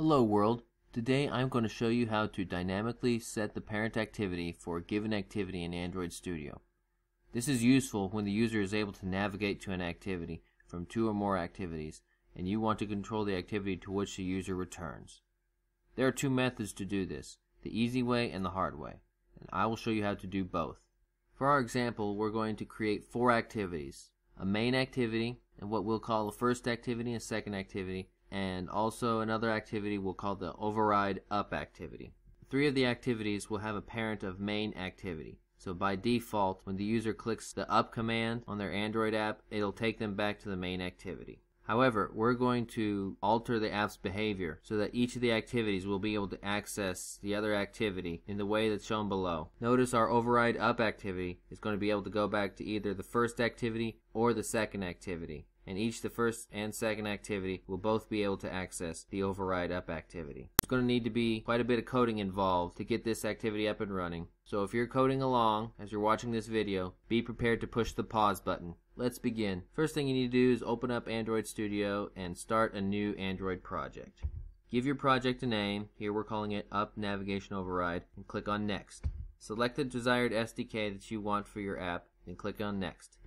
Hello world, today I'm going to show you how to dynamically set the parent activity for a given activity in Android Studio. This is useful when the user is able to navigate to an activity from two or more activities and you want to control the activity to which the user returns. There are two methods to do this, the easy way and the hard way, and I will show you how to do both. For our example, we're going to create four activities, a main activity and what we'll call a first activity and second activity, and also another activity we'll call the OverrideUpActivity. Three of the activities will have a parent of main activity. So by default, when the user clicks the up command on their Android app, it'll take them back to the main activity. However, we're going to alter the app's behavior so that each of the activities will be able to access the other activity in the way that's shown below. Notice our OverrideUpActivity is going to be able to go back to either the first activity or the second activity. And each the first and second activity will both be able to access the OverrideUpActivity. It's going to need to be quite a bit of coding involved to get this activity up and running. So if you're coding along as you're watching this video, be prepared to push the pause button. Let's begin. First thing you need to do is open up Android Studio and start a new Android project. Give your project a name. Here we're calling it Up Navigation Override, and click on Next. Select the desired SDK that you want for your app and click on Next.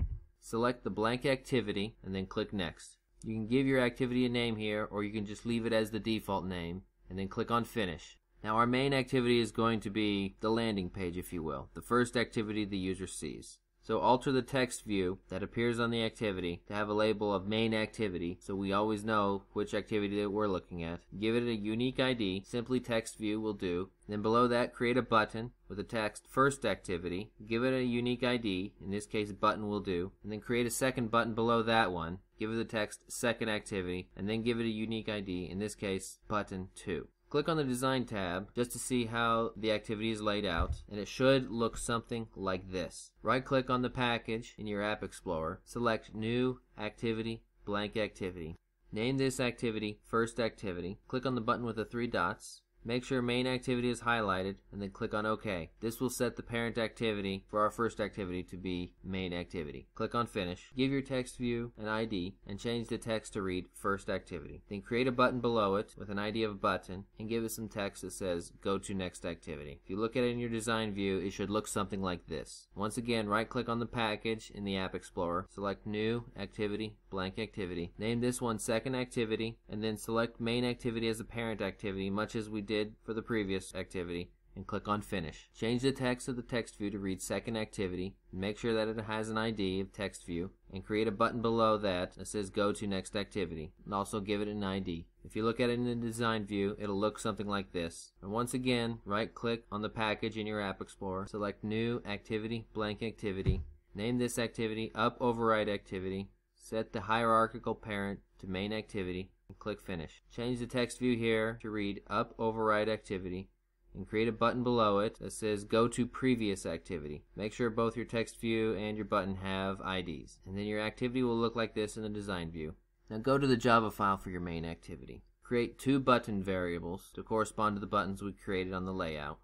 Select the blank activity and then click Next. You can give your activity a name here, or you can just leave it as the default name and then click on Finish. Now our main activity is going to be the landing page, if you will, the first activity the user sees. So alter the text view that appears on the activity to have a label of main activity so we always know which activity that we're looking at. Give it a unique ID, simply text view will do. Then below that create a button with the text first activity, give it a unique ID, in this case button will do, and then create a second button below that one, give it the text second activity, and then give it a unique ID, in this case button 2. Click on the design tab just to see how the activity is laid out, and it should look something like this. Right click on the package in your App Explorer, select new activity, blank activity. Name this activity first activity, click on the button with the three dots. Make sure main activity is highlighted and then click on OK. This will set the parent activity for our first activity to be main activity. Click on Finish. Give your text view an ID and change the text to read first activity. Then create a button below it with an ID of a button and give it some text that says go to next activity. If you look at it in your design view, it should look something like this. Once again, right click on the package in the App Explorer, select new activity, blank activity. Name this one second activity and then select main activity as a parent activity, much as we did for the previous activity, and click on Finish. Change the text of the text view to read second activity, and make sure that it has an ID of text view, and create a button below that says go to next activity, and also give it an ID. If you look at it in the design view, it'll look something like this. And once again, right click on the package in your App Explorer, select new activity, blank activity, name this activity Up Override Activity, set the hierarchical parent to main activity, and click Finish. Change the text view here to read Up Override Activity and create a button below it that says go to previous activity. Make sure both your text view and your button have IDs. And then your activity will look like this in the design view. Now go to the Java file for your main activity. Create two button variables to correspond to the buttons we created on the layout.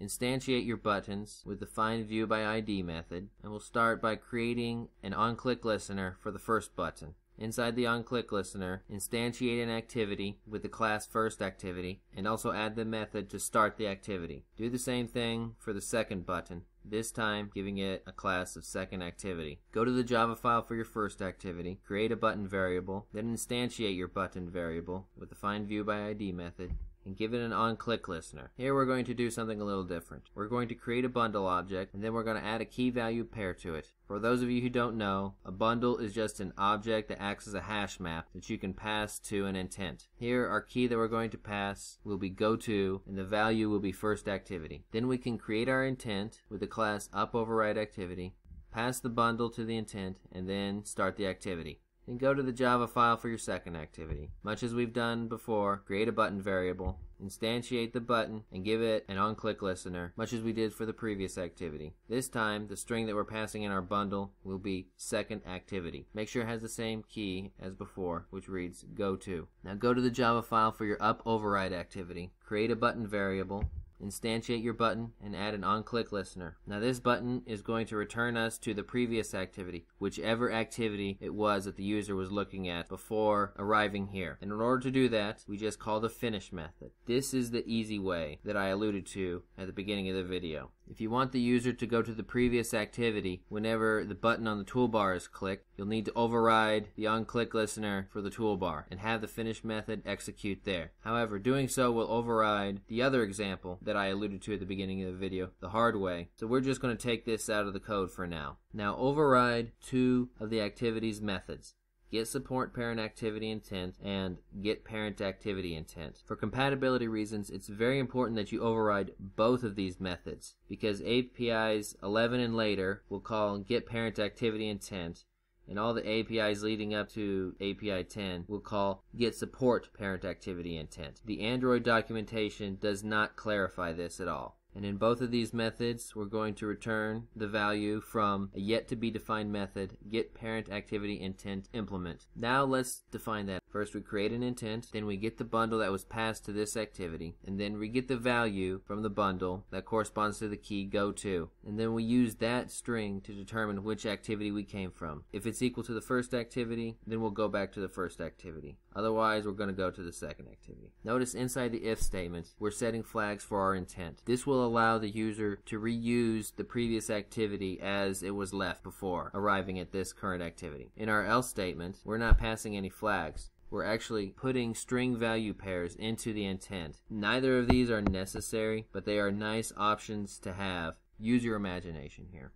Instantiate your buttons with the findViewById method, and we'll start by creating an OnClickListener for the first button. Inside the OnClickListener, instantiate an activity with the class first activity, and also add the method to start the activity. Do the same thing for the second button, this time giving it a class of second activity. Go to the Java file for your first activity, create a button variable, then instantiate your button variable with the findViewById method, and give it an OnClickListener. Here we're going to do something a little different. We're going to create a bundle object, and then we're going to add a key value pair to it. For those of you who don't know, a bundle is just an object that acts as a hash map that you can pass to an intent. Here our key that we're going to pass will be goTo, and the value will be first activity. Then we can create our intent with the class UpOverrideActivity, pass the bundle to the intent, and then start the activity. Then go to the Java file for your second activity. Much as we've done before, create a button variable, instantiate the button, and give it an OnClickListener, much as we did for the previous activity. This time, the string that we're passing in our bundle will be second activity. Make sure it has the same key as before, which reads goTo. Now go to the Java file for your Up Override activity, create a button variable, instantiate your button, and add an OnClickListener. Now this button is going to return us to the previous activity, whichever activity it was that the user was looking at before arriving here. And in order to do that, we just call the finish method. This is the easy way that I alluded to at the beginning of the video. If you want the user to go to the previous activity whenever the button on the toolbar is clicked, you'll need to override the OnClickListener for the toolbar and have the finish method execute there. However, doing so will override the other example that I alluded to at the beginning of the video, the hard way. So we're just going to take this out of the code for now. Now override two of the activity's methods, getSupportParentActivityIntent and getParentActivityIntent. For compatibility reasons, it's very important that you override both of these methods, because APIs 11 and later will call getParentActivityIntent, and all the APIs leading up to API 10 will call getSupportParentActivityIntent. The Android documentation does not clarify this at all. And in both of these methods, we're going to return the value from a yet-to-be-defined method, getParentActivityIntentImplement. Now let's define that. First we create an intent, then we get the bundle that was passed to this activity, and then we get the value from the bundle that corresponds to the key goTo. And then we use that string to determine which activity we came from. If it's equal to the first activity, then we'll go back to the first activity. Otherwise, we're going to go to the second activity. Notice inside the if statement, we're setting flags for our intent. This will allow the user to reuse the previous activity as it was left before arriving at this current activity. In our else statement, we're not passing any flags. We're actually putting string value pairs into the intent. Neither of these are necessary, but they are nice options to have. Use your imagination here.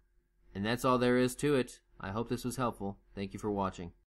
And that's all there is to it. I hope this was helpful. Thank you for watching.